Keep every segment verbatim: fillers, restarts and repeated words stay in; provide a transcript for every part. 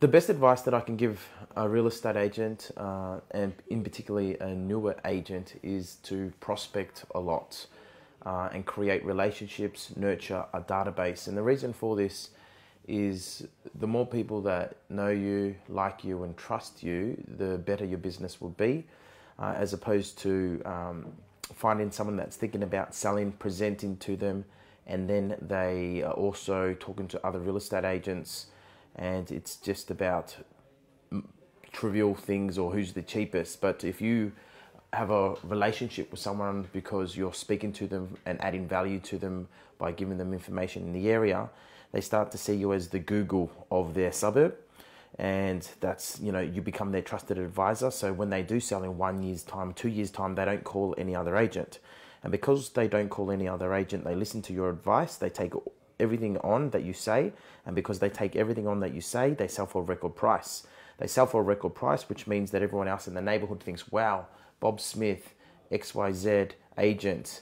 The best advice that I can give a real estate agent, uh, and in particularly a newer agent, is to prospect a lot uh, and create relationships, nurture a database. And the reason for this is the more people that know you, like you and trust you, the better your business will be, uh, as opposed to um, finding someone that's thinking about selling, presenting to them, and then they are also talking to other real estate agents, and it's just about trivial things or who's the cheapest. But if you have a relationship with someone because you're speaking to them and adding value to them by giving them information in the area, they start to see you as the Google of their suburb, and that's, you know, you become their trusted advisor. So when they do sell in one year's time, two years time, they don't call any other agent. And because they don't call any other agent, they listen to your advice, they take everything on that you say, and because they take everything on that you say, they sell for a record price. They sell for a record price, which means that everyone else in the neighborhood thinks, wow, Bob Smith, X Y Z agent,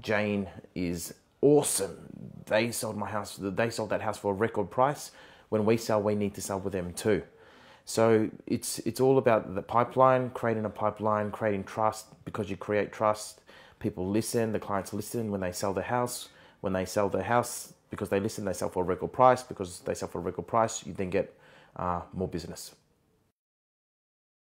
Jane is awesome. They sold my house, they sold that house for a record price. When we sell, we need to sell with them too. So it's, it's all about the pipeline, creating a pipeline, creating trust, because you create trust, people listen, the clients listen when they sell the house. When they sell the house, because they listen, they sell for a record price. Because they sell for a record price, you then get uh, more business.